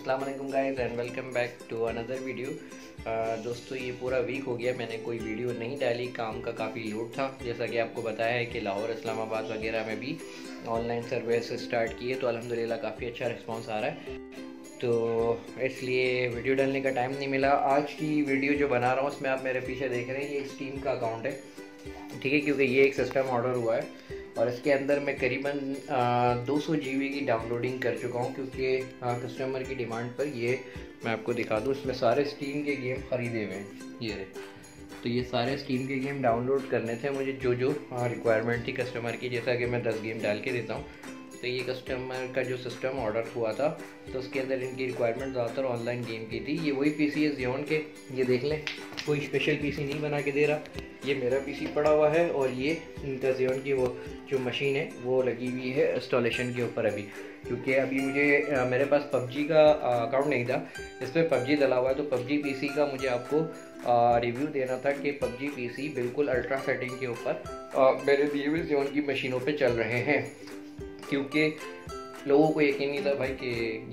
अस्सलाम वालेकुम guys and welcome back to another video. दोस्तों ये पूरा वीक हो गया मैंने कोई वीडियो नहीं डाली, काम का काफ़ी लोड था। जैसा कि आपको बताया है कि लाहौर इस्लामाबाद वगैरह में भी ऑनलाइन सर्विस स्टार्ट की है तो अल्हम्दुलिल्लाह काफ़ी अच्छा रिस्पांस आ रहा है, तो इसलिए वीडियो डालने का टाइम नहीं मिला। आज की वीडियो जो बना रहा हूँ उसमें आप मेरे पीछे देख रहे हैं ये स्टीम का अकाउंट है, ठीक है, क्योंकि ये एक सिस्टम ऑर्डर हुआ है और इसके अंदर मैं करीबन 200 GB की डाउनलोडिंग कर चुका हूँ क्योंकि कस्टमर की डिमांड पर। ये मैं आपको दिखा दूँ, इसमें सारे स्टीम के गेम ख़रीदे हुए हैं, ये तो ये सारे स्टीम के गेम डाउनलोड करने थे मुझे, जो जो रिक्वायरमेंट थी कस्टमर की। जैसा कि मैं 10 गेम डाल के देता हूँ, तो ये कस्टमर का जो सिस्टम ऑर्डर हुआ था तो उसके अंदर इनकी रिक्वायरमेंट ज़्यादातर ऑनलाइन गेम की थी। ये वही पीसी है जियोन के, ये देख लें, कोई स्पेशल पीसी नहीं बना के दे रहा, ये मेरा पीसी पड़ा हुआ है और ये इनका जियोन की वो जो मशीन है वो लगी हुई है इंस्टॉलेशन के ऊपर अभी, क्योंकि अभी मुझे मेरे पास पबजी का अकाउंट नहीं था, इस पर पबजी डला हुआ है। तो पबजी पीसी का मुझे आपको रिव्यू देना था कि पबजी पीसी बिल्कुल अल्ट्रा सेटिंग के ऊपर मेरे दिए हुए जियोन की मशीनों पर चल रहे हैं, क्योंकि लोगों को यकीन नहीं था भाई कि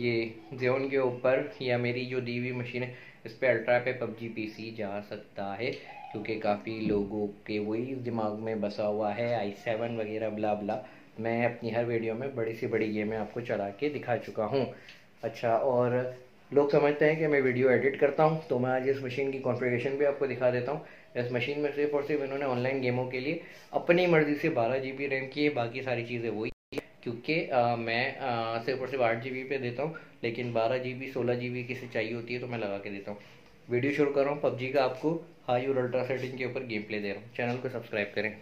ये जेओन के ऊपर या मेरी जो दी हुई मशीन है इस पर अल्ट्रा पे पबजी पीसी जा सकता है, क्योंकि काफ़ी लोगों के वही दिमाग में बसा हुआ है i7 वगैरह बला बला। मैं अपनी हर वीडियो में बड़ी सी बड़ी गेमें आपको चला के दिखा चुका हूँ। अच्छा, और लोग समझते हैं कि मैं वीडियो एडिट करता हूँ, तो मैं आज इस मशीन की कॉन्फ़िगरेशन भी आपको दिखा देता हूँ। इस मशीन में सिर्फ और सिर्फ इन्होंने ऑनलाइन गेमों के लिए अपनी मर्ज़ी से 12 GB रैम की है, बाकी सारी चीज़ें वही, क्योंकि मैं सिर्फ और सिर्फ 8 GB पे देता हूँ, लेकिन 12 GB 16 GB किसे चाहिए होती है तो मैं लगा के देता हूँ। वीडियो शुरू कर रहा हूँ, पबजी का आपको हाई और अल्ट्रा सेटिंग के ऊपर गेम प्ले दे रहा हूँ। चैनल को सब्सक्राइब करें।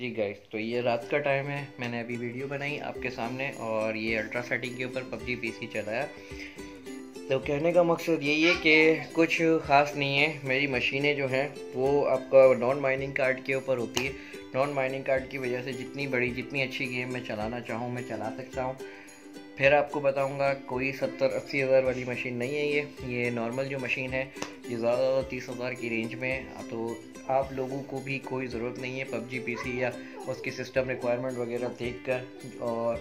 जी गाइस, तो ये रात का टाइम है। मैंने अभी वीडियो बनाई आपके सामने और ये अल्ट्रा सेटिंग के ऊपर पबजी पीसी चलाया। तो कहने का मकसद यही है कि कुछ ख़ास नहीं है। मेरी मशीनें जो हैं वो आपका नॉन माइनिंग कार्ड के ऊपर होती है। नॉन माइनिंग कार्ड की वजह से जितनी बड़ी जितनी अच्छी गेम मैं चलाना चाहूँ मैं चला सकता हूँ। फिर आपको बताऊँगा, कोई 70-80 हज़ार वाली मशीन नहीं है। ये नॉर्मल जो मशीन है ये ज़्यादा 30 हज़ार की रेंज में। तो आप लोगों को भी कोई ज़रूरत नहीं है पबजी पीसी या उसकी सिस्टम रिक्वायरमेंट वगैरह देखकर और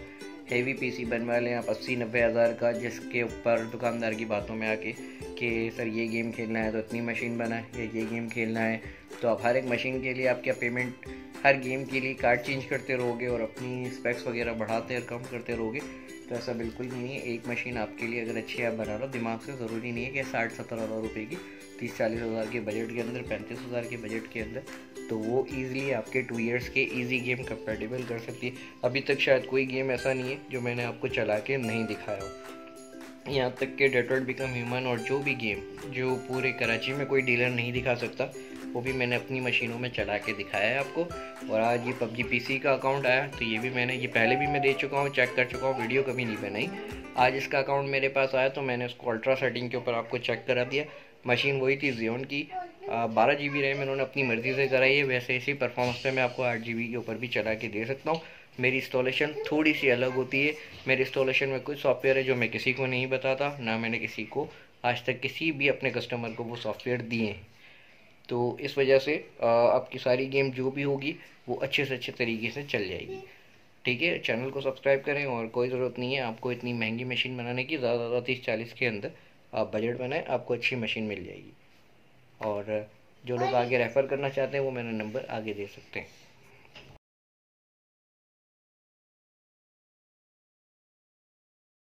हेवी पीसी बनवा लें आप 80-90 हज़ार का, जिसके ऊपर दुकानदार की बातों में आके कि सर ये गेम खेलना है तो इतनी मशीन बनाएं या ये गेम खेलना है तो आप हर एक मशीन के लिए आपका पेमेंट हर गेम के लिए कार्ड चेंज करते रहोगे और अपनी स्पेक्स वगैरह बढ़ाते और कम करते रहोगे। तो ऐसा बिल्कुल नहीं है। एक मशीन आपके लिए अगर अच्छी आप बना लो दिमाग से, ज़रूरी नहीं है कि 60-70 हज़ार रुपये की 30-40 हज़ार के बजट के अंदर, 35 हज़ार के बजट के अंदर, तो वो ईज़िली आपके 2 ईयर्स के ईजी गेम कंपेटेबल कर सकती है। अभी तक शायद कोई गेम ऐसा नहीं है जो मैंने आपको चला के नहीं दिखाया हो। यहाँ तक कि डेट्रॉइट बिकम ह्यूमन और जो भी गेम जो पूरे कराची में कोई डीलर नहीं दिखा सकता वो भी मैंने अपनी मशीनों में चला के दिखाया है आपको। और आज ये पबजी पीसी का अकाउंट आया तो ये भी मैंने, ये पहले भी मैं दे चुका हूँ, चेक कर चुका हूँ, वीडियो कभी नहीं बनाई। आज इसका अकाउंट मेरे पास आया तो मैंने उसको अल्ट्रा सेटिंग के ऊपर आपको चेक करा दिया। मशीन वही थी जियोन की, 12 GB रैम मैंने अपनी मर्ज़ी से कराई है। वैसे इसी परफॉर्मेंस पे मैं आपको 8 GB के ऊपर भी चला के दे सकता हूँ। मेरी इंस्टॉलेशन थोड़ी सी अलग होती है। मेरी इंस्टॉलेशन में कुछ सॉफ्टवेयर है जो मैं किसी को नहीं बताता, ना मैंने किसी को आज तक किसी भी अपने कस्टमर को वो सॉफ्टवेयर दिए हैं। तो इस वजह से आपकी सारी गेम जो भी होगी वो अच्छे से अच्छे तरीके से चल जाएगी। ठीक है, चैनल को सब्सक्राइब करें और कोई ज़रूरत नहीं है आपको इतनी महंगी मशीन बनाने की। ज़्यादा ज़्यादा 30-40 के अंदर आप बजट बनाएं, आपको अच्छी मशीन मिल जाएगी। और जो लोग आगे रेफ़र करना चाहते हैं वो मेरा नंबर आगे दे सकते हैं।